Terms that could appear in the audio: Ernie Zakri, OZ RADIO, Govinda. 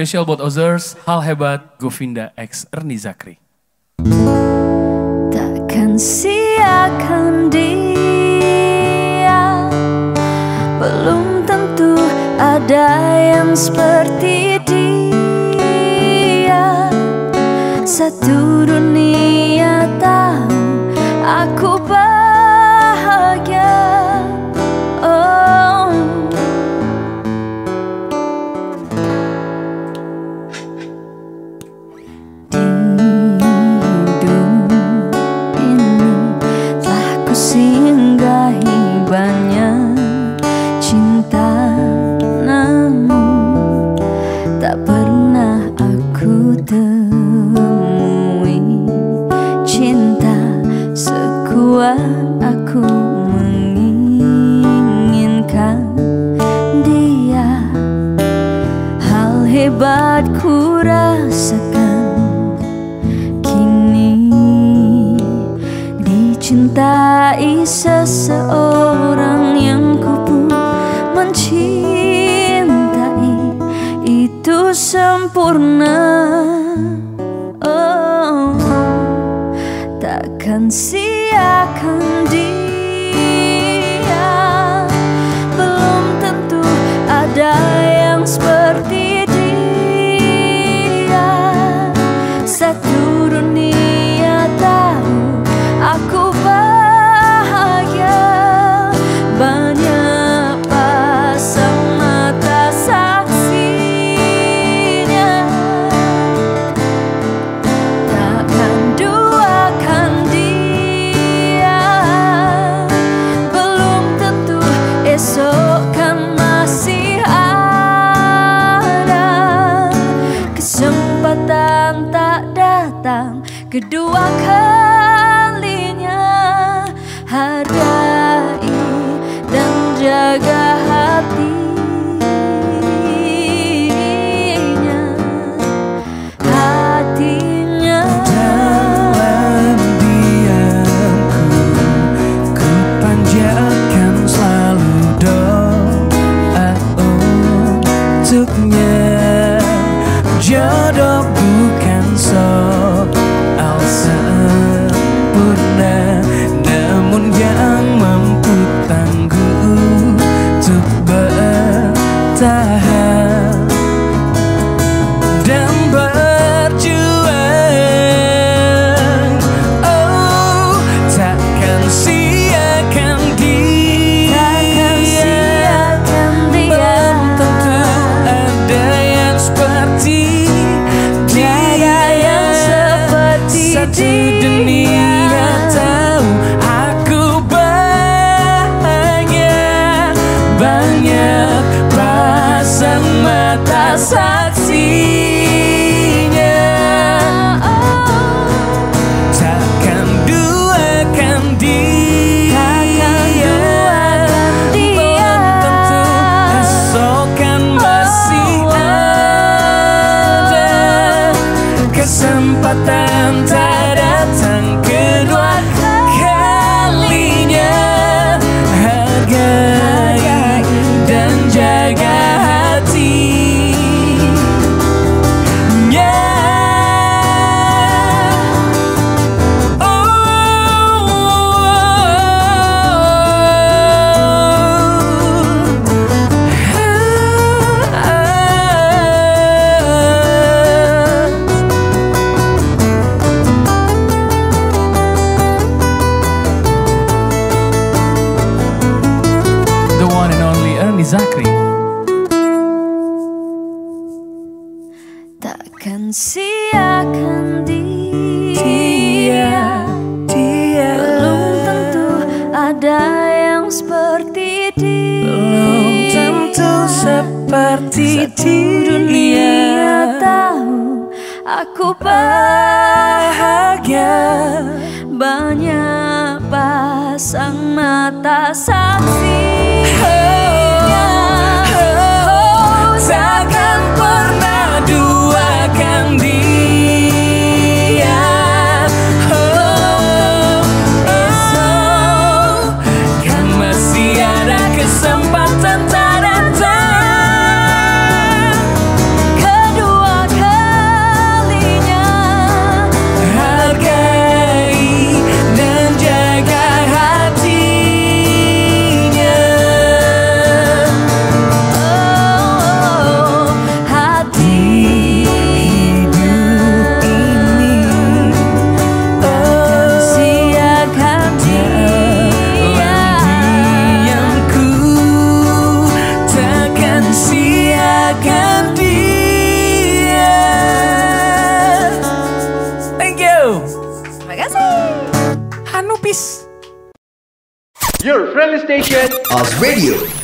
Special buat others, hal hebat Govinda x Ernie Zakri. Takkan siakan dia, belum tentu ada yang seperti dia. Satu dunia tahu aku bahagia. Aku menginginkan dia, hal hebat ku rasakan kini, dicintai seseorang yang ku pun mencintai, itu sempurna. Oh, takkan sih akan dia, belum tentu ada yang seperti dia. Satu dunia tahu aku bahagia, banyak pasang mata saksinya. Takkan duakan dia, esok kan masih ada kesempatan tak datang kedua kalinya. Hargai dan jaga hatinya, hatinya. Dalam diamku ku panjatkan selalu untuknya. Jodoh bukan soal sempurna, namun yang mampu tangguh untuk bertahan dan berjuang. Oh, takkan siakan saksinya. Oh, takkan duakan dia, belum tentu esok kan masih ada kesempatan tak datang kedua kalinya. Hargai dan jaga hati. Zakri. Takkan siakan dia, belum tentu ada yang seperti dia, belum tentu seperti dia. Dunia tahu aku bahagia, banyak pasang mata saksi. Takkan pernah duakan dia. Oh, esok kan masih ada kesempatan tak datang kedua Your friendly station, Oz Radio.